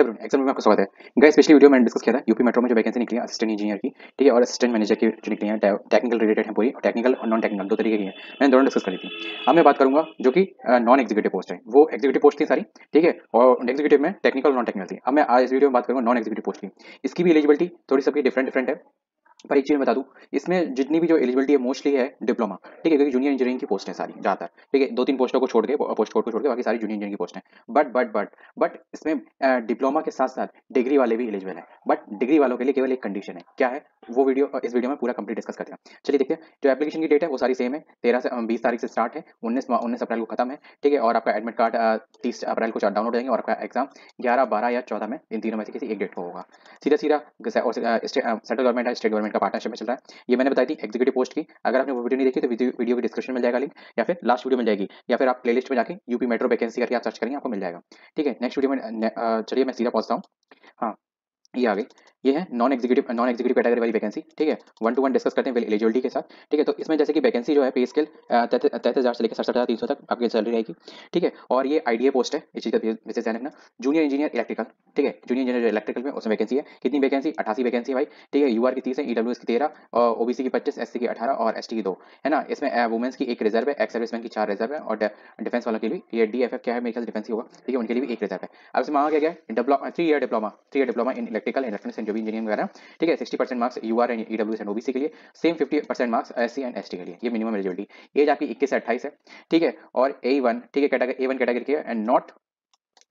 Hello exam में आपका स्वागत है गाइस। पिछली वीडियो मैंने डिस्कस किया था यूपी मेट्रो में जो वैकेंसी निकली है असिस्टेंट इंजीनियर की, ठीक है, और असिस्टेंट मैनेजर की जो निकली है, टेक्निकल रिलेटेड है पूरी, और टेक्निकल और नॉन टेक्निकल दो तरीके की है, मैंने दोनों डिस्कस करी थी। अब मैं बात करूंगा जो कि नॉन एग्जीक्यूटिव पोस्ट है, वो एग्जीक्यूटिव पोस्ट थी सारी, ठीक है, और एग्जीक्यूटिव में टेक्निकल और नॉन टेक्निकल थी। अब मैं आज इस वीडियो में बात करूंगा नॉन एग्जीक्यूटिव पोस्ट की। इसकी भी एलिजिबिलिटी थोड़ी सबकी डिफरेंट है, पर एक चीज बता दूं, इसमें जितनी भी जो एलिजिबिलिटी है मोस्टली है डिप्लोमा, ठीक है, क्योंकि जूनियर इंजीनियरिंग की पोस्ट है सारी ज्यादातर, ठीक है, 2-3 पोस्टों को छोड़ के बाकी सारी जूनियर इंजीनियरिंग की पोस्ट है। बट इसमें डिप्लोमा के साथ साथ डिग्री वाले भी एलिजिबल है, बट डिग्री वालों के लिए केवल एक कंडीशन है, क्या है वो वीडियो इस वीडियो में पूरा कंप्लीट डिस्कस करते हैं। चलिए देखते हैं। जो एप्लीकेशन की डेट है वो सारी सेम है, 13 से 20 तारीख से स्टार्ट है, 19 अप्रैल को खत्म है, ठीक है, और आपका एडमिट कार्ड 30 अप्रैल को डाउनलोड हो जाएंगे, और आपका एग्जाम 11, 12 या 14 में, इन तीनों में से किसी एक डेट को होगा। सीधा सेंट्रल गवर्नमेंट है, स्टेट गवर्नमेंट का पार्टनरशिप में चल रहा है। ये मैंने बताई थी एग्जीक्यूटिव पोस्ट की। अगर आपने वो वीडियो नहीं देखी तो वीडियो के डिस्क्रिप्शन में जाएगा लिंक, या फिर लास्ट वीडियो मिल जाएगी, या फिर आप प्लेलिस्ट में जाके यूपी मेट्रो वैकेंसी करके आप सर्च करेंगे, आपको मिल जाएगा, ठीक है। नेक्स्ट वीडियो में चलिए मैं सीधा पहुंचता हूँ। हाँ, ये आगे ये है नॉन एग्जीक्यूटिव कैटेगरी वाली वैकेंसी, ठीक है। 1-to-1 डिस्कस करते हैं विल एलिजिबिलिटी के साथ, ठीक है। तो इसमें जैसे कि वैकेंसी जो है पे स्केल 33,000 से लेकर 67,300 तक आपकी सैलरी रहेगी, ठीक है। और ये आईडीए पोस्ट है, इस चीज़ का विशेष ध्यान रखना। जूनियर इंजीनियर इलेक्ट्रिकल, ठीक है, जूनियर इंजीनियर इलेक्ट्रिकल में उसमें वैकेंसी है। कितनी वैकेंसी? 88 वैकेंसी भाई, ठीक है। UR की 30 है, EWS की 13, और OBC की 25, SC की 18 और ST की 2 है ना। इसमें वुमेंस की 1 रिजर्व है, एक्स सर्विसमैन की 4 रिजर्व है, और डिफेंस वालों के लिए ये DFF क्या है, मेरे ख्याल से डिफेंस ही होगा, ठीक है, उनके लिए भी 1 रिजर्व है। अब इसमें मांगा गया है 3 year diploma in electrical electronics जो भी इंजीनियरिंग वगैरह, ठीक है। 60% marks UR and EWS and OBC के लिए, same 50% marks SC and ST के लिए। ये मिनिमम एलिजिबिलिटी। एज आपकी 21 से 28 है, ठीक है, और A1, ठीक है, कैटेगरी A1 कैटेगरी की है, and not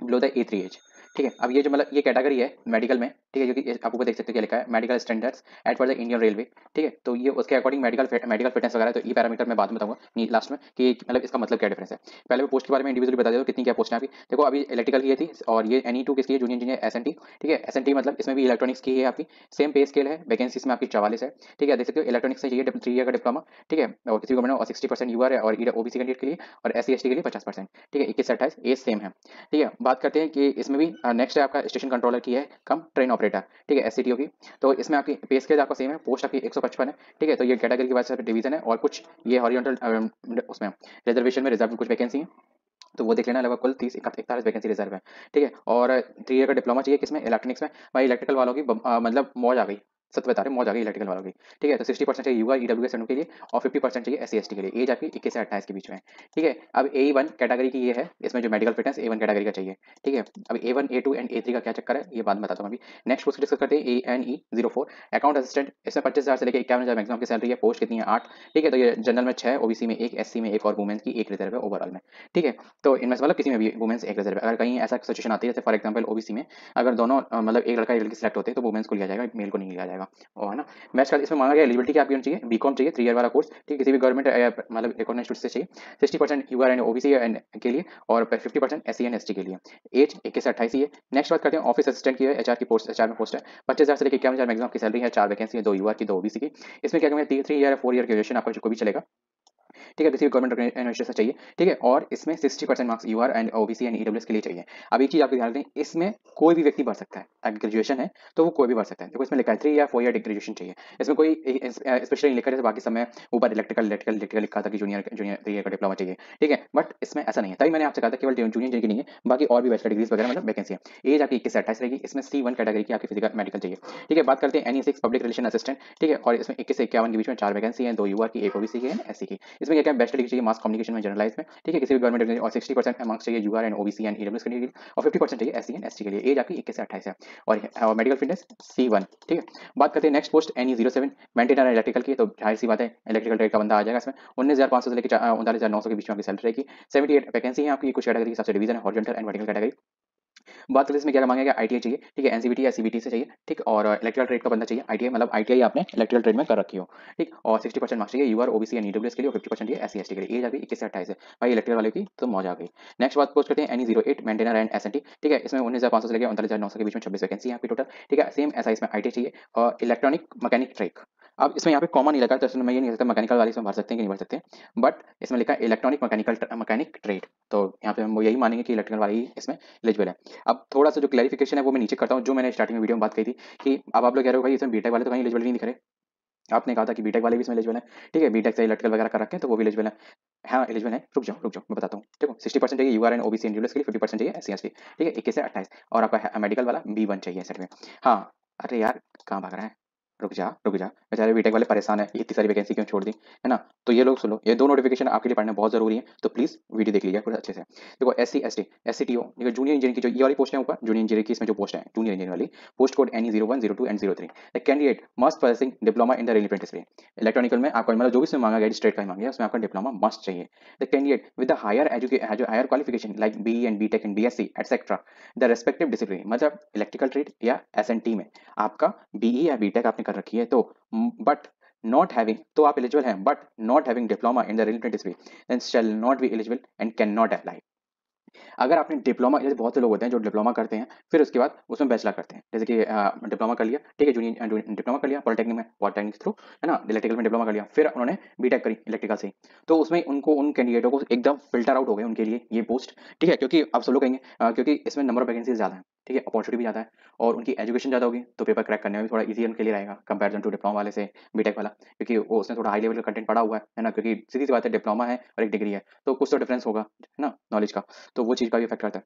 below the A3 age, ठीक है। अब ये जो मतलब ये कैटेगरी है मेडिकल में, ठीक है, जो कि आप ऊपर देख सकते हैं लिखा है medical standards at for the Indian railway, ठीक है। तो ये उसके अकॉर्डिंग मेडिकल फिटनेस वगैरह, तो ये पैरामीटर मैं बाद में बताऊंगा लास्ट में कि मतलब इसका मतलब क्या डिफरेंस है। पहले मैं पोस्ट के बारे में इंडिविजुअली बता देता हूँ कितनी क्या पोस्ट है आपकी। देखो अभी इलेक्ट्रिकल की थी, और ये NE2 किसकी है, जूनियर इंजीनियर SNT, ठीक है। SNT मतलब इसमें भी इलेक्ट्रॉनिक्स की है आपकी, सेम पे स्केल है, वैकेंसी में आपकी 44 है, ठीक है, देख सकते हो। इलेक्ट्रॉनिक्स चाहिए 3 ईयर का डिप्लोमा, ठीक है, और किसी को मैंने 60% UR है, और OBC कैंडिडेट के लिए और SC ST के लिए 50%, ठीक है। 21 से 28 एज सेम है, ठीक है। बात करते हैं कि इसमें भी नेक्स्ट है आपका स्टेशन कंट्रोलर की है कम ट्रेन ऑपरेटर, ठीक है, SCTO की। तो इसमें आपकी पे स्केल आपका सेम है, पोस्ट आपकी 155 है, ठीक है। तो ये कैटेगरी के बाद डिवीजन है, और कुछ ये हॉरिजॉन्टल उसमें रिजर्वेशन में रिजर्व कुछ वैकेंसी है, तो वो देख लेना। लगभग कुल 31 वैकेंसी रिजर्व है, ठीक है। और 3 ईयर का डिप्लोमा चाहिए किसमें, इलेक्ट्रॉनिक्स में। भाई इलेक्ट्रिकल वालों की मतलब मौज आ गई, सत बता रहे मौज आ गई इलेक्ट्रिकल वालों की, ठीक है। तो 60% चाहिए UR EWS के लिए, और 50% चाहिए SC ST के लिए। एज आपकी 21 से 28 के बीच में, ठीक है। अब A1 कैटेगरी की ये है, इसमें जो मेडिकल फिटनेस A1 कैटेगरी का चाहिए, ठीक है। अब A1 A2 एंड A3 का क्या चक्कर है ये बाद में बताता हूँ। अभी नेक्स्ट पोस्ट डिस्कस करते हैं ANE04 अकाउंट असिस्टेंट। इसमें 25,000 से लेकर 51,000 मैक्सिमम की सैलरी है। पोस्ट कितनी है 8, ठीक है। तो ये जनरल में 6, OBC में 1, SC में 1 और वुमेंस की 1 रिजर्व है ओवरऑल में, ठीक है। तो इनमें से मतलब किसी में भी वुमेंस 1 रिजर्व है। अगर कहीं ऐसा सिचुएशन आती है जैसे फॉर एग्जाम्पल OBC में अगर दोनों मतलब एक लड़का एक लड़की सेलेक्ट होते हैं तो वुमेंस को लिया जाएगा, मेल को नहीं लिया जाएगा, और है ना। मैच का इसमें मांगा गया एलिजिबिलिटी की आपकी होनी चाहिए बीकॉम चाहिए 3 ईयर वाला कोर्स, ठीक है, किसी भी गवर्नमेंट मतलब रिकॉग्नाइज्ड से चाहिए। 60% UR एंड OBC एंड के लिए, और 50% SC एंड ST के लिए। एज 21 से 28 ही है। नेक्स्ट बात करते हैं ऑफिस असिस्टेंट की है, HR की पोस्ट, HR में पोस्ट है। 50,000 से लेकर 51,000 मैक्सिमम की सैलरी है। 4 वैकेंसी है, 2 UR की 2 OBC की। इसमें क्या कहेंगे 3 ईयर 4 ईयर ग्रेजुएशन आपका जो को भी चलेगा, ठीक है, किसी भी गवर्नमेंट एडमिनिस्ट्रेशन चाहिए, ठीक है। और इसमें 60% marks UR and OBC and EWS के लिए चाहिए। अब एक चीज आपको ध्यान रखें, इसमें कोई भी व्यक्ति भर सकता है। अगर ग्रेजुएशन है तो वो कोई भी भर सकता है। देखो इसमें लिखा है 3 या 4 ईयर ग्रेजुएशन चाहिए, इसमें कोई स्पेशली लिखा है। बाकी समय ऊपर इलेक्ट्रिकल लिखा था कि जूनियर 3 ईयर का डिप्लोमा चाहिए, ठीक है, बट इसमें ऐसा नहीं है। तभी मैंने आपसे कहा था केवल जूनियर इंजीनियर की नहीं है, बाकी और भी बैचलर डिग्रीज वगैरह मतलब वैकेंसी है। एज आपकी 21 से 28 रहेगी। इसमें C1 कैटेगरी की आपकी फिजिकल मेडिकल चाहिए, ठीक है। बात करते हैं NE6 पब्लिक रिलेशन असिस्टेंट, ठीक है, और इसमें 21 से 51 के बीच में 4 वैकेंसी है, 2 UR की, 1 OBC की एंड SC की। इसमें क्या बेस्ट डिग्री चाहिए मास कम्युनिकेशन में जनरलाइज में, ठीक है, किसी भी गवर्नमेंट एजेंसी, और 60% मार्क्स चाहिए UR and OBC and EWS के लिए, और 50% चाहिए SC एंड ST के लिए। एज आपकी 21 से 28 है, और मेडिकल फिटनेस C1, ठीक है। बात करते हैं next post NE07 maintainer electrical की। तो जाहिर सी बात है इलेक्ट्रिकल ट्रेड का बंदा आ जाएगा। इसमें 19,500 से लेकर 39,900 के बीच में आपकी सैलरी रहेगी। 78 वैकेंसी है आपकी, कुछ कैटेगरी सबसे डिवीजन है हॉरिजॉन्टल एंड वर्टिकल कैटेगरी। बात करें इसमें क्या मांगा गया, ITI चाहिए, ठीक है, NCVT या CVT से चाहिए, ठीक, और इलेक्ट्रिकल ट्रेड का बंदा चाहिए। ITI मतलब ITI आपने इलेक्ट्रिकल ट्रेड में कर रखी हो, ठीक, और 60% मार्क्स चाहिए UR OBC एंड EWS के लिए, और 50% चाहिए SC ST के लिए। एज आ गई 21 से 28 है। भाई इलेक्ट्रिकल वाले की तो मौज आ गई। नेक्स्ट बात पोस्ट करते हैं NE08 मेंटेनर एंड SNT, ठीक है। इसमें 19,500 से लेकर 39,900 के बीच में 26 वैकेंसी है आपकी टोटल, ठीक है। सेम ऐसा इसमें ITI चाहिए और इलेक्ट्रॉनिक मैकेनिक ट्रेड। अब इसमें यहाँ पे कॉमन नहीं लगा, तो इसमें मैं ये नहीं सकता मैकेनिकल वाले इसमें भर सकते हैं कि नहीं भर सकते, बट इसमें लिखा इलेक्ट्रॉनिक मैकेनिक ट्रेड, तो यहाँ पे हम यही मानेंगे कि इलेक्ट्रिकल वाले ही इसमें एलिजिबल है। अब थोड़ा सा जो क्लैरिफिकेशन है वो मैं नीचे करता हूँ, जो मैंने स्टार्टिंग में वीडियो में बात कही थी कि अब आप लोग कह रहे हो भाई इसमें बीटेक वाले तो कहीं एलिजिबल नहीं दिख रहे। आपने कहा था कि बीटेक वाले भी इसमें एलिजिबल है, ठीक है, बीटेक से इलेक्ट्रिकल वगैरह कर रखे हैं तो वो भी एलिजिबल है। हाँ एलिजिबल है, रुक जाओ मैं बताता हूँ। देखो 60% चाहिए यूआर एंड ओबीसी इंडिविजुअल्स के लिए, 50% चाहिए एससी एसटी, ठीक है 21 से 28, और आपका मेडिकल वाला B1 चाहिए सेट में। हाँ अरे यार कहाँ भाग रहा है, रुक जा, बेचारे बीटेक वाले परेशान है, इतनी सारी वैकेंसी क्यों छोड़ दी है ना। तो ये लोग सुन लो, ये दो नोटिफिकेशन आपके लिए पढ़ना बहुत जरूरी है, तो प्लीज वीडियो देख लीजिए पूरा अच्छे से। देखो SC ST SCTO junior engineer की जो ये वाली पोस्ट है ऊपर, जूनियर इंजीनियर की इसमें जो पोस्ट है जूनियर इंजीनियर वाली, post code NE 01, 02 and 03। Candidate must possessing diploma in the rail apprenticeship, electronical में आपका मतलब जो भी इसमें मांगा गया स्ट्रेट का मांगा गया उसमें आपका डिप्लोमा मस्ट चाहिए। The candidate with the higher qualification like BE and BTech and BSc etcetera the respective discipline, मतलब इलेक्ट्रिकल ट्रेड या S&T में आपका BE या BTech आपने कर रखी है तो बट नॉट हैविंग, तो आप एलिजिबल हैं but not having diploma in the rail industry then shall not be eligible and can not apply. अगर आपने डिप्लोमा, जैसे बहुत से लोग होते हैं जो डिप्लोमा करते हैं फिर उसके बाद उसमें बैचलर करते हैं, जैसे कि डिप्लोमा कर लिया, ठीक है जूनियर डिप्लोमा कर लिया पॉलिटेक्निक में, पॉलिटेक्निक थ्रू है ना, इलेक्ट्रिकल में डिप्लोमा कर लिया, फिर उन्होंने बीटेक करी इलेक्ट्रिकल से, तो उसमें उनको उन कैंडिडेटों को एकदम फिल्टर आउट हो गए उनके लिए ये पोस्ट, ठीक है क्योंकि आप सब लोग कहेंगे क्योंकि इसमें नंबर ऑफ वैकेंसी ज़्यादा है, ठीक है अपॉर्चुनिटी भी ज़्यादा है और उनकी एजुकेशन ज़्यादा होगी तो पेपर क्रैक करने में भी थोड़ा ईजी उनके लिए रहेगा कंपेरिजन टू डिप्लोमा वाले से बीटेक वाला, क्योंकि वो उसने थोड़ा हाई लेवल का कंटेंट पढ़ा हुआ है ना, क्योंकि सीधी सी बात है डिप्लोमा है और एक डिग्री है तो कुछ तो डिफरेंस होगा है ना नॉलेज का, तो वो चीज़ का भी इफेक्ट करता है।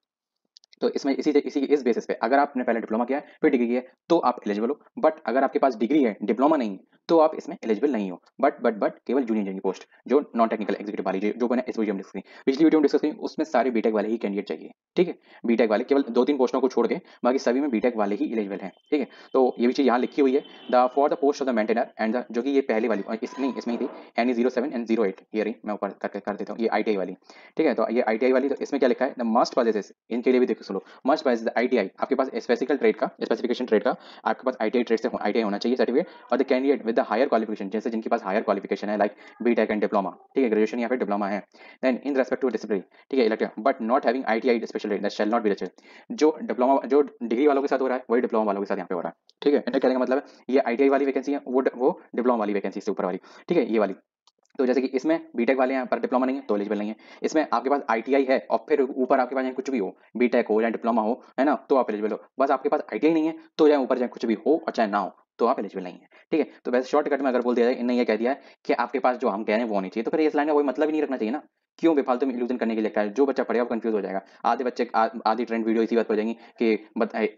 तो इसमें इस बेसिस पे अगर आपने पहले डिप्लोमा किया है फिर डिग्री की है तो आप एलिजिबल हो, बट अगर आपके पास डिग्री है डिप्लोमा नहीं तो आप इसमें एलिजिबल नहीं हो, बट केवल जूनियर इंजीनियर की पोस्ट जो नॉन टेक्निकल एग्जीक्यूटिव वाली जो बने इस वीडियो में डिस्कस की, पिछली वीडियो में डिस्कस की, उसमें सारे बीटेक वाले ही कैंडिडेट चाहिए, ठीक है बीटेक वाले केवल 2-3 पोस्टों को छोड़ के बाकी सभी में बीटेक वाले ही एलिजिबल हैं, ठीक है। तो ये भी चीज़ यहाँ लिखी हुई है the for the post of the maintainer and जो कि ये पहली वाली नहीं इसमें थी NE 07 एंड 08, ये रही मैं ऊपर कर देता हूँ, ये ITI वाली, ठीक है तो ये ITI वाली, तो इसमें क्या लिखा है द मस्ट पॉलिसिस, इनके लिए भी देखो सुनो मस्ट पॉलिस ITI, आपके पास स्पेसिफिकल ट्रेड का स्पेसिफिकेशन ट्रेड का आपके पास ITI ट्रेड से ITI होना चाहिए सर्टिफिकेट, और the candidate the higher qualification, जैसे जिनके पास हायर क्वालिफिकेशन है लाइक बीटेक एंड डिप्लोमा, ठीक है ग्रेजुएशन या फिर डिप्लोमा है, then in respect to discipline, ठीक है elective but not having ITI special that shall not be eligible, जो डिप्लोमा जो डिग्री वालों के साथ हो रहा है वही डिप्लोमा वालों के साथ यहाँ पे हो रहा है, ठीक है इनका कहने का मतलब ये ITI वाली वैकेंसी है वो डिप्लोमा वाली वैकेंसी से ऊपर वाली, ठीक है ये वाली। तो जैसे कि इसमें बीटेक वाले हैं पर डिप्लोमा नहीं है तो एलिजिबल नहीं है, इसमें आपके पास ITI है और फिर ऊपर आपके पास कुछ भी हो बीटेक हो या डिप्लोमा हो है ना तो आप एलिजिबल हो, बस आपके पास ITI नहीं है तो चाहे ऊपर चाहे कुछ भी हो और चाहे ना हो तो आप एलिजिबल नहीं है, ठीक है। तो वैसे शॉर्टकट में अगर बोल दिया जाए इन्हें ये कह दिया है कि आपके पास जो हम कह रहे हैं वो नहीं चाहिए, तो फिर इस लाइन का कोई मतलब ही नहीं रखना चाहिए ना, क्यों बेफालतू में इल्यूजन करने के लिए रखा है, जो बच्चा पढ़ेगा वो कंफ्यूज हो जाएगा, आधे बच्चे आधी ट्रेंड वीडियो इसी बात पर हो जाएंगी कि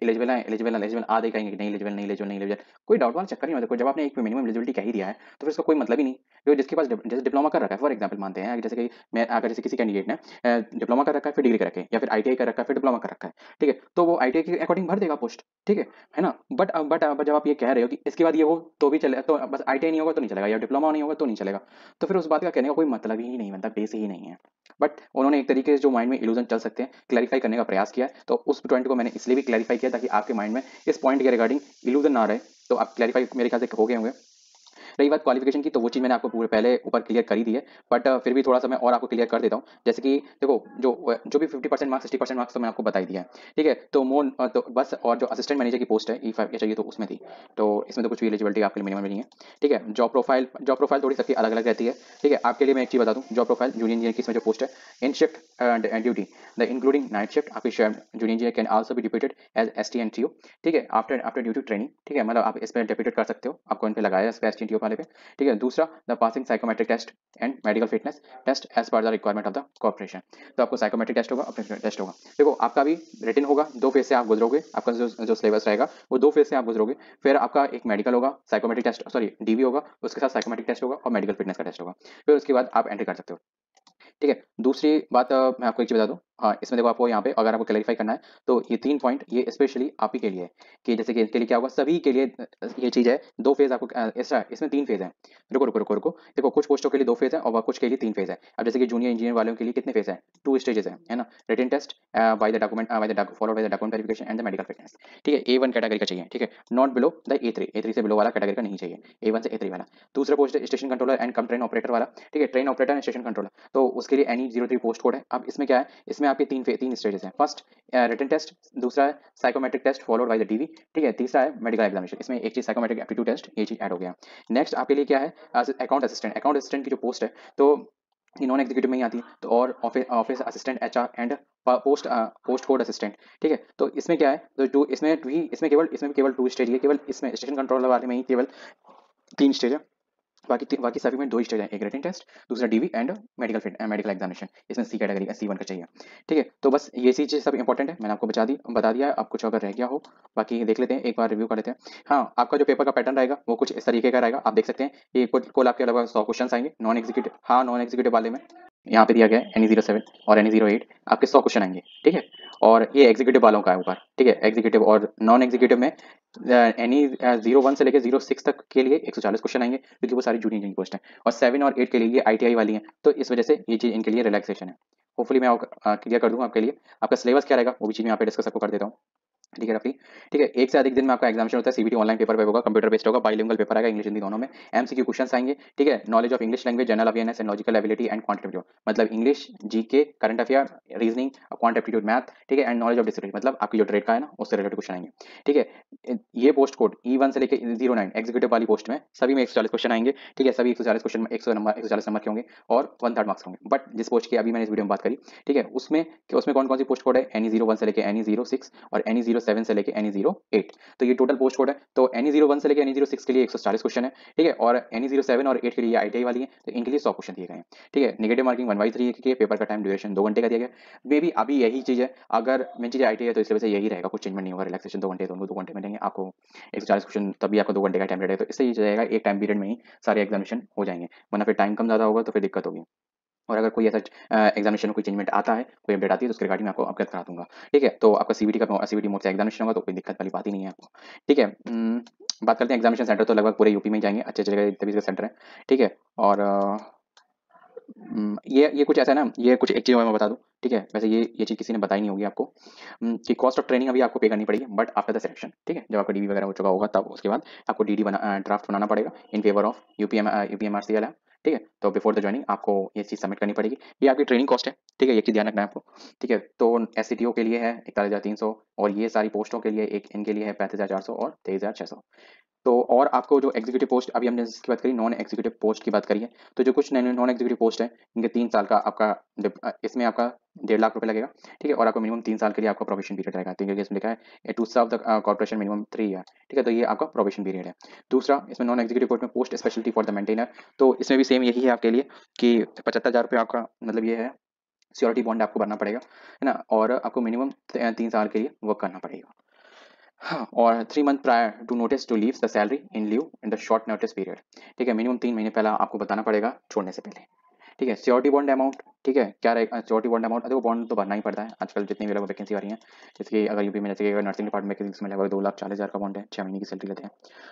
एलिजिबल, आधे कहेंगे कि नहीं एलिजिबल, कोई डाउट वाला चक्कर नहीं होता, जब आपने एक मिनिमम एलिजिबिलिटी कह ही दिया है तो फिर उसका कोई मतलब ही नहीं। जो जिसके पास जैसे डिप्लोमा कर रखा है फॉर एग्जाम्पल मानते हैं, जैसे कि मैं अगर जैसे किसी कैंडिडेट ने डिप्लोमा कर रखा है फिर डिग्री कर रखा है या फिर ITI कर रखा है फिर डिप्लोमा कर रखा है, ठीक है तो वो ITI के अकॉर्डिंग भर देगा पोस्ट, ठीक है ना, बट जब आप ये कह रहे हो कि इसके बाद ये हो तो भी चले, तो बस ITI नहीं होगा तो नहीं चलेगा या डिप्लोमा नहीं होगा तो नहीं चलेगा, तो फिर उस बात का कहने का कोई मतलब ही नहीं बनता, बेस ही नहीं है। बट उन्होंने एक तरीके से जो माइंड में इल्यूजन चल सकते हैं क्लैरिफाई करने का प्रयास किया, तो उस पॉइंट को मैंने इसलिए भी क्लैरिफाई किया ताकि आपके माइंड में इस पॉइंट के रिगार्डिंग इल्यूजन ना रहे, तो आप क्लैरिफाई मेरे ख्याल से हो गए होंगे। रही बात क्वालिफिकेशन की, तो वो चीज़ मैंने आपको पूरे पहले ऊपर क्लियर करी दी है, बट फिर भी थोड़ा सा मैं और आपको क्लियर कर देता हूँ। जैसे कि देखो जो भी 50% मार्क्स 60% मार्क्स तो मैंने आपको बताई दिया है, ठीक है तो मोर तो बस, और जो असिस्टेंट मैनेजर की पोस्ट है E5 ये चाहिए तो उसमें थी, तो इसमें तो कुछ भी एलिजिबिलिटी आपके लिए मिनिमम नहीं है, ठीक है। जॉब प्रोफाइल थोड़ी सबकी अलग अलग रहती है, ठीक है आपके लिए मैं एक चीज़ बता दूँ, जॉब प्रोफाइल जूनियर इंजीनियर की इसमें जो पोस्ट है in shift and duty the including night shift, आपकी junior engineer can also be deputed as ST and TO, ठीक है आफ्टर ड्यूटी ट्रेनिंग, ठीक है मतलब आप इसमें डिप्यूटेड कर सकते हो, आपको इन पर लगाया ST एंड TO वाले पे, ठीक है। दूसरा the passing psychometric test and medical fitness test as per the requirement of the corporation, तो आपको साइकोमेट्रिक टेस्ट होगा अपने टेस्ट होगा, देखो आपका भी रिटन होगा, दो फेज से आप गुजरोगे, आपका जो सिलेबस रहेगा वो दो फेज से आप गुजरोगे, फिर आपका एक मेडिकल होगा साइकोमेट्रिक टेस्ट सॉरी DV होगा, उसके साथ साइकोमेट्रिक टेस्ट होगा और मेडिकल फिटनेस का टेस्ट होगा, फिर उसके बाद आप एंट्री कर सकते हो, ठीक है। दूसरी बात मैं आपको एक चीज़ बता दूँ, हाँ इसमें देखो आपको यहाँ पे अगर आपको क्लैरिफाई करना है तो ये 3 पॉइंट ये स्पेशली आप ही के लिए है कि जैसे कि इसके लिए क्या होगा, सभी के लिए ये चीज़ है, 2 फेज आपको ऐसा इसमें 3 फेज है, रुको देखो कुछ पोस्टों के लिए 2 फेज है और कुछ के लिए 3 फेज है। अब जैसे कि जूनियर इंजीनियर वालों के लिए कितने फेज है, 2 स्टेजेस है ना, written test by the document followed by the document verification and the medical fitness, ठीक है A1 कैटेगरी का चाहिए, ठीक है not below the A3, A3 से बिलो वाला कैटेगरी का नहीं चाहिए, A1 से A3 वाला। दूसरा पोस्ट है station controller and cum train operator वाला, ठीक है train operator and station controller, तो उसके लिए NE 03 पोस्ट कोड है। अब इसमें क्या है, इसमें आपके 3 स्टेजेस हैं, फर्स्ट रिटन टेस्ट, दूसरा है psychometric test followed by the DV, ठीक है तीसरा है मेडिकल एग्जामिनेशन, इसमें एक चीज साइकोमेट्रिक एप्टीट्यूड टेस्ट ये चीज ऐड हो गया। नेक्स्ट आपके लिए क्या है, अकाउंट असिस्टेंट की जो पोस्ट है तो इन्होंने एग्जीक्यूटिव में ही आती है, तो और office assistant HR and post code assistant, ठीक है तो इसमें क्या है तो इसमें केवल 2 स्टेज है, केवल इसमें स्टेशन कंट्रोलर वाले में ही केवल 3 स्टेज है, बाकी सभी में दो स्टेज है, एक रिटन टेस्ट, दूसरा डीवी एंड मेडिकल एग्जामिनेशन। इसमें सी कैटेगरी का C1 का चाहिए। ठीक है, तो बस ये चीज़ सब इंपॉर्टेंट है, मैंने आपको बता दिया। आप कुछ अगर रह गया हो बाकी देख लेते हैं, एक बार रिव्यू कर लेते हैं। हाँ, आपका जो पेपर का पैटर्न रहेगा वो कुछ इस तरीके का रहेगा। आप देख सकते हैं ये कुल आपके अलावा 100 क्वेश्चन आएंगे नॉन एग्जीक्यूटिव वाले में। यहाँ पे दिया गया है N07 और N08, आपके 100 क्वेश्चन आएंगे। ठीक है, और ये एग्जीक्यूटिव वालों का है ऊपर। ठीक है, एग्जीक्यूटिव और नॉन एग्जीक्यूटिव में N01 से लेकर 06 तक के लिए 140 क्वेश्चन आएंगे, क्योंकि वो सारी जूनियर पोस्ट है। और 7 और 8 के लिए ITI वाली है, तो इस वजह से ये चीज़ इनके लिए रिलैक्सेशन है। होपफुली मैं क्लियर कर दूँगा आपके लिए। आपका सिलेबस क्या रहेगा वो भी चीज़ मैं यहाँ पे डिस्कस आपको कर देता हूँ। ठीक है, रफली। ठीक है, एक से अधिक दिन में आपका एग्जामिनेशन होता है। सीबीटी ऑनलाइन पेपर पे होगा, कंप्यूटर बेस्ड होगा, बाइलिंगुअल पेपर आएगा इंग्लिश हिंदी दोनों में। एमसीक्यू क्वेश्चंस आएंगे। ठीक है, knowledge of English language, general awareness and logical ability and quant aptitude, मतलब English, GK, current affair, reasoning, quant aptitude, math. ठीक है, एंड नॉलेज ऑफ डिसिप्लिन, मतलब आपकी जो ट्रेड का है ना उससे रिलेटेड क्वेश्चन आएंगे। ठीक है, ये पोस्ट कोड E1 से लेकर E09 एग्जीक्यूटिव वाली पोस्ट में सभी में 140 क्वेश्चन आएंगे। ठीक है, सभी 140 क्वेश्चन 140 नंबर के होंगे और 1/3 मार्क्स होंगे। बट जिस पोस्ट की अभी मैंने इस वीडियो में बात करी, ठीक है, उसमें कौन कौन सी पोस्ट कोड है, N01 से लेकर N06 और N07 से लेके N08, तो ये टोटल पोस्ट कोड है। तो N01 से लेके N06 के लिए 140 क्वेश्चन है। ठीक है, और N07 और 8 के लिए ITI वाली है, तो इनके लिए 100 क्वेश्चन दिए गए हैं। ठीक है, नेगेटिव मार्किंग 1/3 के लिए, पेपर का टाइम ड्यूरेशन 2 घंटे का दिया गया। मे बी अभी यही चीज़ है, अगर मेन चीज़ ITI है तो इस वजह से यही रहेगा, कुछ चेंजमेंट नहीं होगा। रिलैक्सेशन 2 घंटे, दोनों 2 घंटे में देंगे आपको 140 क्वेश्चन, तभी आपको 2 घंटे का टाइम रहेगा। तो इससे ये जाएगा एक टाइम पीरियड में ही सारे एग्जामिनेशन हो जाएंगे, वरना फिर टाइम कम ज़्यादा होगा तो फिर दिक्कत होगी। और अगर कोई ऐसा एग्जामिनेशन में कोई चेंजमेंट आता है, कोई अपडेट आती है, तो उसके रिगार्डिंग मैं आपको अपडेट करा दूंगा। ठीक है, तो आपका सीबीटी मोड से एग्जामिनेशन होगा, तो कोई दिक्कत वाली बात ही नहीं है आपको। ठीक है, बात करते हैं एग्जामिनेशन सेंटर, तो लगभग पूरे यूपी में जाएंगे, अच्छे जगह तभी इसका सेंटर है। ठीक है, और ये कुछ ऐसा है ना, ये कुछ एक चीज़ मैं बता दूँ। ठीक है, वैसे ये चीज़ किसी ने बताई नहीं होगी आपको कि कॉस्ट ऑफ ट्रेनिंग अभी आपको पे करनी पड़ेगी, बट आफ्टर द सिलेक्शन। ठीक है, जब आपका डीवी वगैरह हो चुका होगा तब उसके बाद आपको डीडी ड्राफ्ट बनाना पड़ेगा इन फेवर ऑफ UPMRC। ठीक है, तो बिफोर द ज्वाइनिंग आपको ये चीज़ सबमिट करनी पड़ेगी। ये आपकी ट्रेनिंग कॉस्ट है। ठीक है, ये चीज़ ध्यान रखना है आपको। ठीक है, तो SCTO के लिए है 41,300, और ये सारी पोस्टों के लिए एक इनके लिए है 35,400 और 23,600। तो और आपको जो एग्जीक्यूटिव पोस्ट, अभी हमने जिसकी बात करी नॉन एग्जीक्यूटिव पोस्ट की बात करी है, तो जो कुछ नॉन एग्जीक्यूटिव पोस्ट है इनके 3 साल का आपका, इसमें आपका 1.5 लाख रुपये लगेगा। ठीक है, और आपको मिनिमम 3 साल के लिए आपका प्रोबेशन पीरियड रहेगा। तो इसमें लिखा है to serve the corporation minimum 3 year. ठीक है, तो ये आपका प्रोबेशन पीरियड है। दूसरा, इसमें नॉन एग्जीक्यूटिव पोस्ट में post speciality for the maintainer, तो इसमें भी सेम यही है आपके लिए कि 75,000 रुपये आपका, मतलब ये है सिक्योरिटी बॉन्ड आपको भरना पड़ेगा, है ना, और आपको मिनिमम 3 साल के लिए वर्क करना पड़ेगा। हाँ, और 3 month prior to notice to leave the salary in leave in the short notice period. ठीक है, मिनिमम 3 महीने पहला आपको बताना पड़ेगा छोड़ने से पहले। ठीक है, सिक्योरिटी बॉन्ड अमाउंट, ठीक है, क्या रहेगा सिक्योरिटी बॉन्ड अमाउंट, देखो बॉन्ड तो भरना ही पड़ता है आजकल जितनी भी लोग वैकेंसी आ रही है। जैसे अगर यूपी में, जैसे अगर नर्सिंग डिपार्टमेंट के इसमें लगभग 2,40,000 का बॉन्ड है, 6 महीने की सैलरी लेते हैं।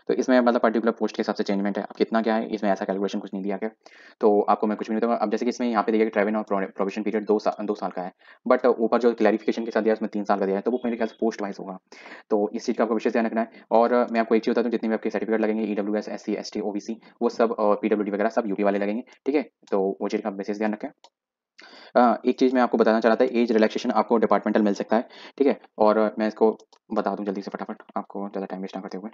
तो इसमें मतलब पर्टिकुलर पोस्ट के हिसाब से चेंजमेंट है, आप कितना क्या है इसमें ऐसा कैलकुलेशन कुछ नहीं दिया गया, तो आपको मैं कुछ भी नहीं बताऊँगा। अब जैसे कि इसमें यहाँ पे देखिए ट्रेवल और प्रोविजन पीरियड 2 साल का है, बट ऊपर जो क्लैरिफिकेशन के साथ दिया उसमें 3 साल का दिया है, तो वो मेरे ख्याल से पोस्ट वाइज होगा। तो इस चीज़ का आपको विशेष ध्यान रखना है। और मैं आपको एक चीज़ बताता हूँ, जितने भी आपके सर्टिफिकेट लगेंगे EWS, SC, ST, OBC, वो सब PWD वगैरह सब यूपी वाले लगेंगे। ठीक है, तो वो चीज़ का विशेष ध्यान रखें। एक चीज़ मैं आपको बताना चाहता है, एज रिलैक्सेशन आपको डिपार्टमेंटल मिल सकता है। ठीक है, और मैं इसको बता दूं जल्दी से फटाफट, आपको ज़्यादा टाइम वेस्ट ना करते हुए।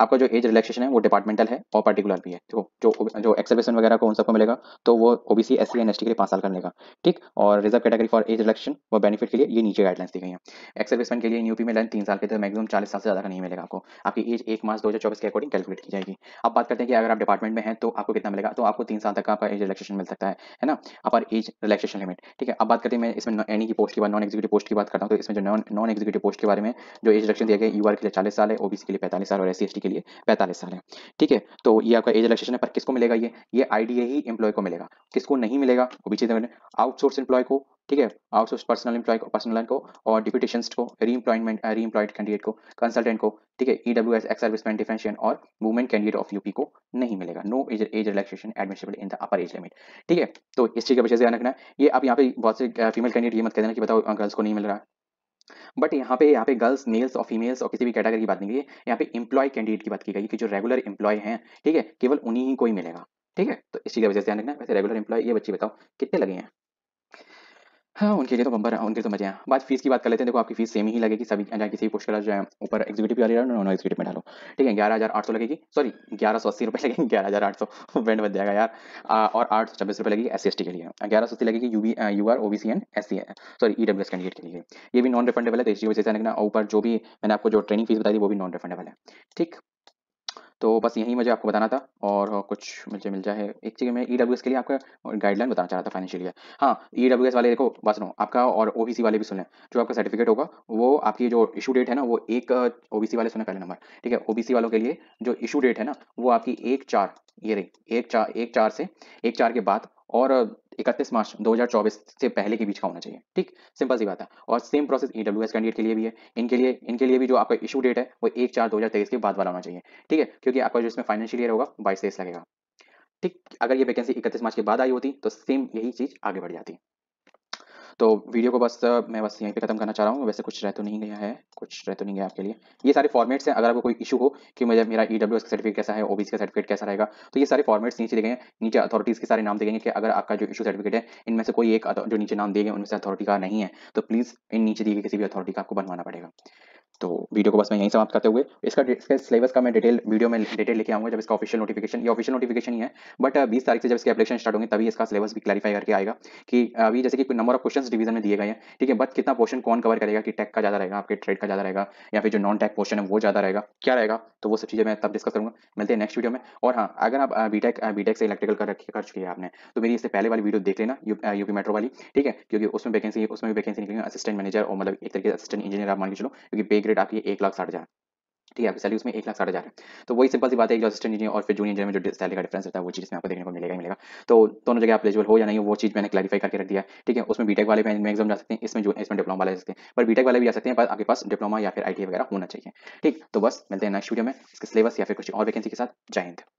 आपका जो एज रिलैक्सेशन है वो डिपार्टमेंटल है और पर्टिकुलर भी है। तो जो एक्सर्विसमैन वगैरह को उन सबको मिलेगा, तो वो OBC, SC एंड ST के लिए 5 साल का मिलेगा। ठीक, और reserve category for age relaxation वो बेनिफिट के लिए ये नीचे गाइडलाइंस दी गई हैं। एक्सर्विसमैन के लिए यूपी में लाइन 3 साल के, तो मैक्सिमम 40 साल से ज़्यादा का नहीं मिलेगा आपको। आपकी एज 1 मार्च 2024 के अकॉर्डिंग कैलकुलेट की जाएगी। अब बात करते हैं कि अगर आप डिपार्टमेंट में हैं तो आपको कितना मिलेगा, तो आपको 3 साल तक आपका एज रिलैक्सेशन मिल सकता है ना, अपर एज रिलैक्सेशन लिमिट। ठीक है, अब बात करते हैं मैं इसमें एनी की पोस्ट के बाद नॉन एग्जीक्यूटिव पोस्ट की बात करता हूँ। तो इसमें जो नॉन एग्जीक्यूटिव पोस्ट के बारे में जो एज रिलैक्सेशन दिया गया, यूआर के लिए 40 साल है, OBC के लिए 45 साल और SC, ST के लिए 45 साल है। ठीक है, तो ये आपका एज रिलैक्सेशन है, पर किसको मिलेगा ये IDA ही एम्प्लॉय को मिलेगा, किसको नहीं मिलेगा वो भी चीज़ मैंने आउटसोर्स एम्प्लॉय को। ठीक है, आउटसोर्स पर्सनल एम्प्लॉय को, और डिप्यूटेशंस को, रीएम्प्लॉयड कैंडिडेट को, कंसल्टेंट को। ठीक है, EWS, एक्स सर्विसमैन, डिफेंशियन और वुमेन कैंडिडेट ऑफ यूपी को नहीं मिलेगा। No age relaxation admissible in the upper age limit. ठीक है, तो इस चीज़ का विशेष ध्यान रखना है। ये आप यहाँ पे बहुत से फीमेल कैंडिडेट ये मत कहना कि बताओ गर्ल्स को नहीं मिल रहा है, बट यहाँ पे गर्ल्स, मेल्स और फीमेल्स और किसी भी कैटेगरी की बात नहीं की, यहाँ पे एम्प्लॉय कैंडिडेट की बात की गई कि जो रेगुलर एम्प्लॉय हैं। ठीक है, केवल उन्हीं ही को ही मिलेगा। ठीक है, तो इस चीज़ का वजह से ध्यान रखना। वैसे रेगुलर एम्प्लॉय ये बच्चे बताओ कितने लगे हैं, हाँ उनके लिए तो बम्बर, उनके तो मजे हैं। बात फीस की बात कर लेते हैं। देखो आपकी फीस सेम ही लगेगी सभी, चाहे किसी भी पोस्ट का जो है ऊपर एग्जीक्यूटिव वाली नॉन एग्जीक्यूटिव में डालो। ठीक है, 11,800 लगेगी, सॉरी 1,180 रुपये लगेंगे, 11,800 बैंड बच जाएगा यार, और 826 रुपये लगेगी SC, ST के लिए, 1,180 लगेगी EWS कैंडिडेट के लिए। ये भी नॉन रिफंडेबल है, तो इसी वजह से रखना। ऊपर जो भी मैंने आपको जो ट्रेनिंग फीस बताई थी वो भी नॉन रिफंडेबल है। ठीक, तो बस यही मुझे आपको बताना था और कुछ मुझे मिल जाए एक चीज़ में ईडब्ल्यूएस के लिए आपका गाइडलाइन बताना चाह रहा था फाइनेंशियली। हाँ, ईडब्ल्यूएस वाले देखो बस नो आपका और ओबीसी वाले भी सुन लें, जो आपका सर्टिफिकेट होगा वो आपकी जो इशू डेट है ना वो एक ओबीसी वाले सुने पहले नंबर, ठीक है। ओबीसी वालों के लिए जो इशू डेट है ना वो आपकी 1/4 ये रही, 1/4 से 1/4 के बाद और 31 मार्च 2024 से पहले के बीच का होना चाहिए, ठीक, सिंपल सी बात है। और सेम प्रोसेस ईडब्ल्यूएस कैंडिडेट के लिए भी है, इनके लिए भी जो आपका इशू डेट है वो 1/4/2023 के बाद वाला होना चाहिए, ठीक है, क्योंकि आपका जो इसमें फाइनेंशियल ईयर होगा 22-23 लगेगा, ठीक। अगर ये वैकेंसी 31 मार्च के बाद आई होती तो सेम यही चीज़ आगे बढ़ जाती। तो वीडियो को बस मैं बस यहीं पे खत्म करना चाह रहा हूँ। वैसे कुछ रह तो नहीं गया है, आपके लिए ये सारे फॉर्मेट्स हैं। अगर आपको कोई इशू हो कि मुझे मेरा ईडब्ल्यूएस का सर्टिफिकेट कैसा है, ओबीसी का सर्टिफिकेट कैसा रहेगा, तो ये सारे फॉर्मेट्स नीचे दिए गए हैं। नीचे अथॉरिटीज़ के सारे नाम देखेंगे कि अगर आपका जो इशू सर्टिफिकेट है इनमें से कोई एक जो नीचे नाम दिए गए उनमें से अथॉरिटी का नहीं है तो प्लीज़ इन नीचे दिए गए किसी भी अथॉरिटी का आपको बनवाना पड़ेगा। तो वीडियो को बस मैं यहीं समाप्त करते हुए इसका सिलेबस का मैं डिटेल वीडियो में लेके आऊँगा जब इसका ऑफिशियल नोटिफिकेशन, ये ऑफिशियल नोटिफिकेशन ही है, बट 20 तारीख से जब इसके एप्लीकेशन स्टार्ट होंगे तभी इसका सिलेबस भी क्लैरिफाई करके आएगा कि अभी जैसे कि नंबर ऑफ क्वेश्चन डिवीजन में दिए गए हैं, ठीक है, बट कितना पोर्शन कौन कवर करेगा, कि टेक का ज़्यादा रहेगा, आपके ट्रेड का ज़्यादा रहेगा, या फिर जो नॉन टेक पोर्शन है वो ज़्यादा रहेगा, क्या रहेगा, तो वो सब चीज़ें मैं तब डिस्कस करूँगा। मिलते हैं नेक्स्ट वीडियो में। और हाँ, अगर आप बी टेक से इलेक्ट्रिकल कर चुकी है आपने तो मेरी इससे पहले वाली वीडियो देख लेना, यूपी मेट्रो वाली, ठीक है, क्योंकि उसमें वैकेंसी निकलेगी असिस्टेंट मैनेजर और मतलब एक तरीके से असिस्टेंट इंजीनियर आप मान के चलो, क्योंकि पे ग्रेड आपकी 1,60,000, ठीक है, आपकी सैलरी उसमें 1,60,000 है। तो वही सिंपल सी बात है, जो असिस्टेंट इंजीनियर और फिर जूनियर इंजीनियर में जो सैलरी का डिफरेंस रहता है वो चीज़ में आपको देखने को मिलेगा। तो दोनों जगह आप एलिजिबल हो या नहीं हो वो चीज़ मैंने क्लैरिफाई करके रख दिया, ठीक है। उसमें बीटेक वाले मैक्सिमम जा सकते हैं, इसमें डिप्लोमा वाले जा सकते हैं, पर बीटेक वाले भी जा सकते हैं पर आपके पास डिप्लोमा या फिर ITI वगैरह होना चाहिए, ठीक। तो बस मिलते हैं नेक्स्ट वीडियो में इसके सिलेबस या फिर कुछ और वैकेंसी के साथ। जय हिंद।